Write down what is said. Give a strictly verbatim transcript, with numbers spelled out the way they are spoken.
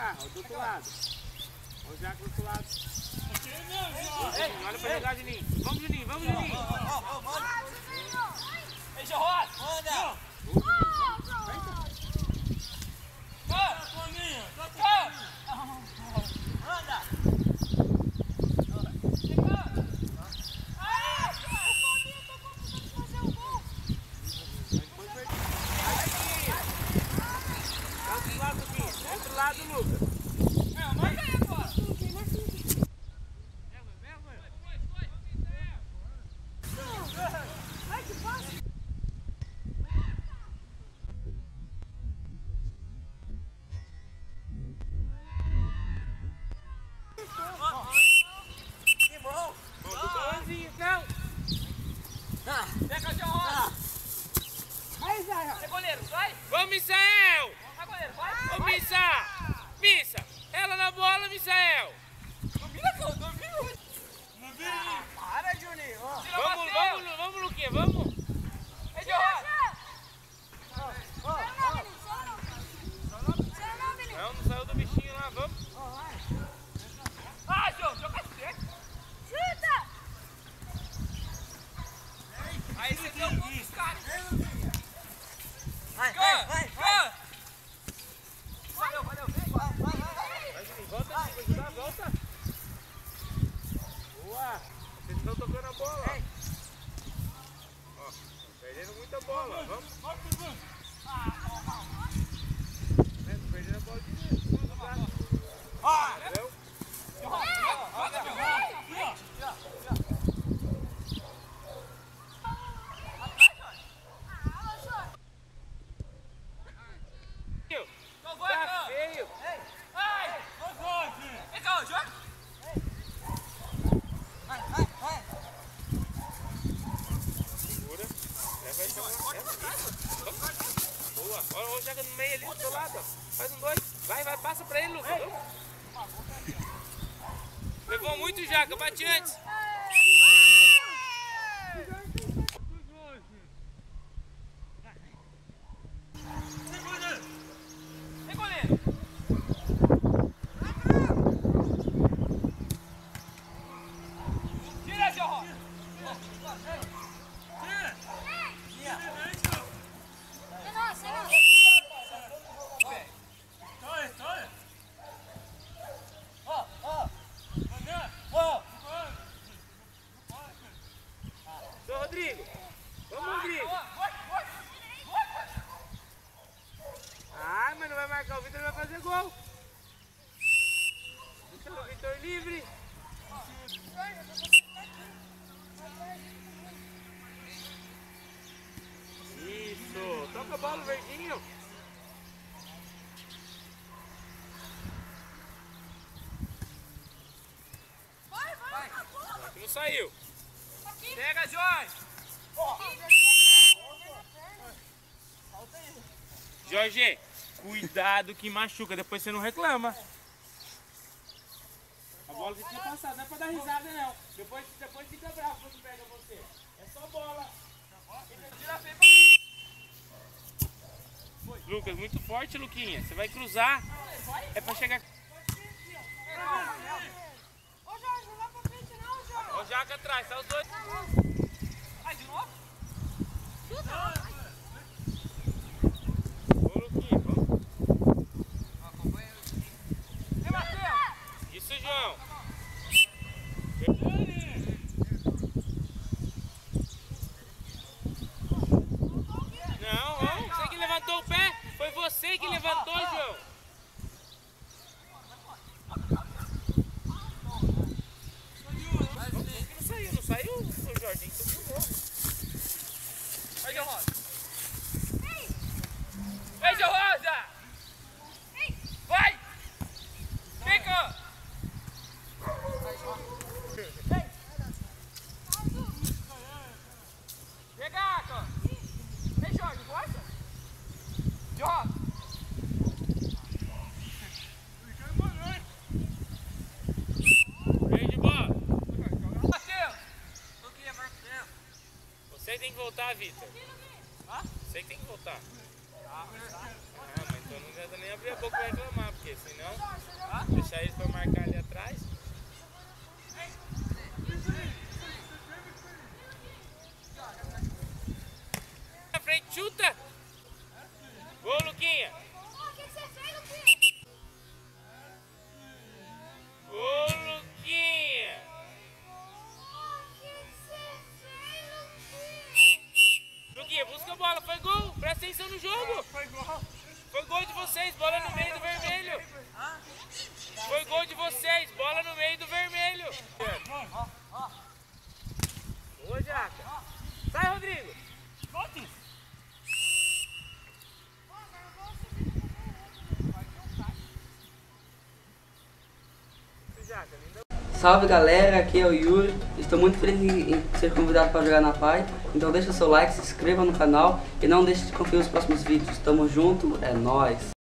jogar, olha do outro lado. Olha o Jaco do outro lado. Olha pra jogar, Juninho. Vamos, Juninho, vamos, Juninho. Ei, Jorró, manda! Bate antes! Saiu. Aqui. Pega, Jorge. Jorge, cuidado que machuca, depois você não reclama. A bola que tinha passado, não é pra dar risada não. Depois, depois fica bravo quando pega você. É só bola. Lucas, muito forte, Luquinha. Você vai cruzar. É pra chegar... Joga atrás, tá os dois. Vai de novo? Chuta! Ô, Luquinho, vamos. Acompanha o Luquinho. Vem, Matheus! Isso, João! Não, não, você que levantou o pé. Foi você que levantou, João. Voltar, Vitor. Sei que tem que voltar. Ah, mas tu não adianta nem abrir a boca pra reclamar, porque porque senão deixar eles pra marcar ali atrás. Na frente, chuta! Ô, Luquinha! O que você fez, Luquinha? Ô, Luquinha! Luquinha, busca a bola, foi gol! Presta atenção no jogo! Foi gol! Foi gol de vocês, bola no meio do vermelho. Foi gol de vocês, bola no meio do vermelho. Boa, Jaca. Sai, Rodrigo. Salve, galera, aqui é o Yuri. Estou muito feliz em ser convidado para jogar na APAE. Então deixa o seu like, se inscreva no canal e não deixe de conferir os próximos vídeos. Tamo junto, é nóis!